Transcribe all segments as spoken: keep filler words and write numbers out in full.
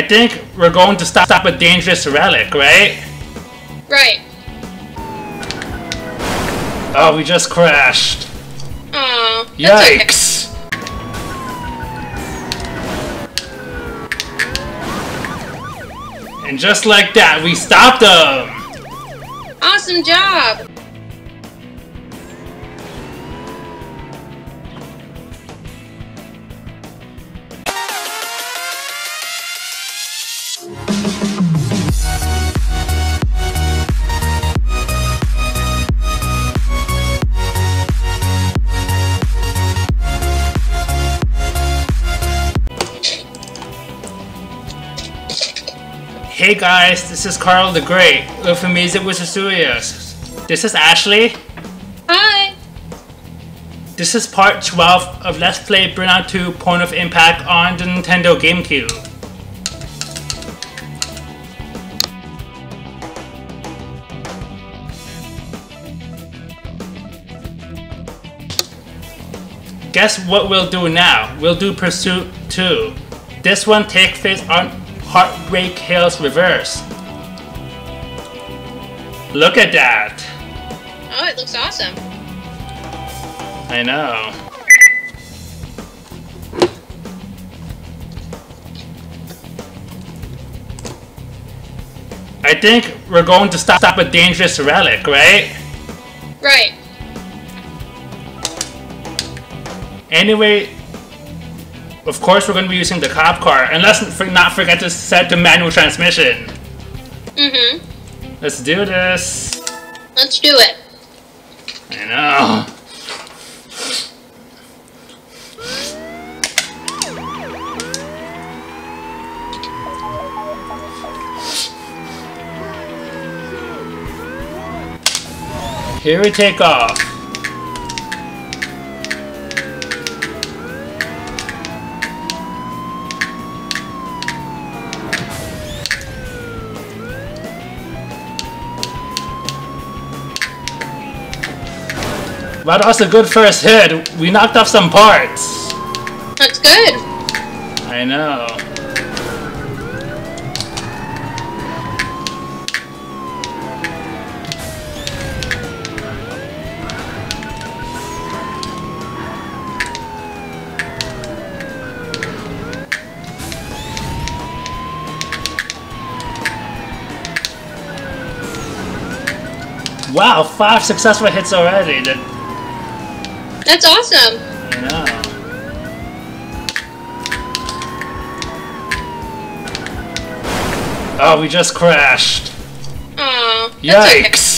I think we're going to stop, stop a dangerous relic, right? Right. Oh, we just crashed. Aww. Yikes. Okay. And just like that, we stopped them! Awesome job! Hey guys, this is Carl the Great with AmazingWizardStudios. This is Ashley. Hi. This is part twelve of Let's Play Burnout two: Point of Impact on the Nintendo GameCube. Guess what we'll do now? We'll do Pursuit two. This one takes place on Heartbreak Hills Reverse. Look at that! Oh, it looks awesome. I know. I think we're going to stop, stop a dangerous relic, right? Right. Anyway, of course we're going to be using the cop car, and let's not forget to set the manual transmission. Mm-hmm. Let's do this. Let's do it. I know. Here we take off. Well, that was a good first hit. We knocked off some parts. That's good. I know. Wow, five successful hits already. The That's awesome! I know. Oh, we just crashed. Aww. Yikes!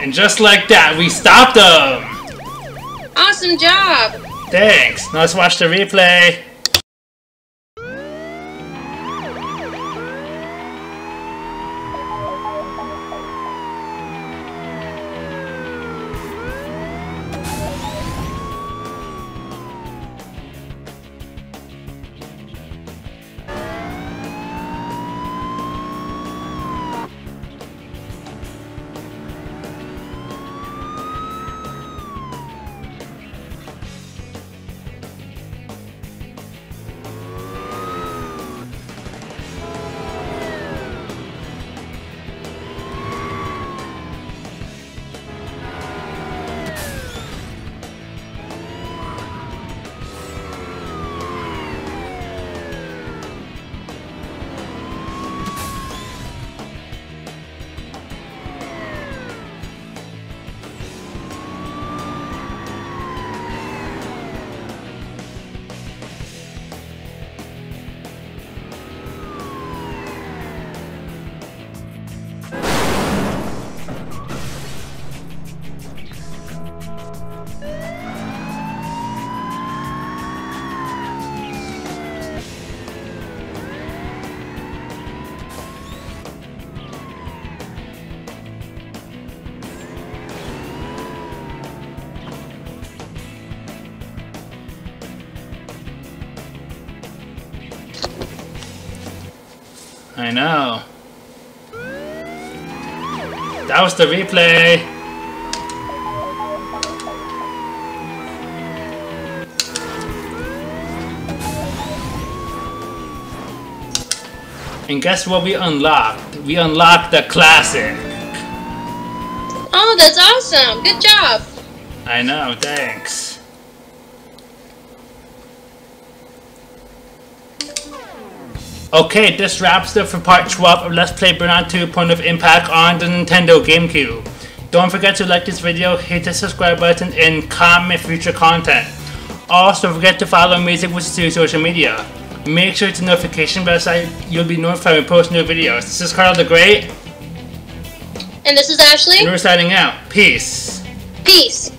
And just like that, we stopped them! Awesome job! Thanks! Now let's watch the replay! I know. That was the replay. And guess what we unlocked? We unlocked the classic. Oh, that's awesome. Good job. I know, thanks. Okay, this wraps up for part twelve of Let's Play Burnout two Point of Impact on the Nintendo GameCube. Don't forget to like this video, hit the subscribe button, and comment future content. Also, don't forget to follow AmazingWizardStudios social media. Make sure to notification bell so you'll be notified when we post new videos. This is Carl the Great. And this is Ashley. And we're signing out. Peace. Peace.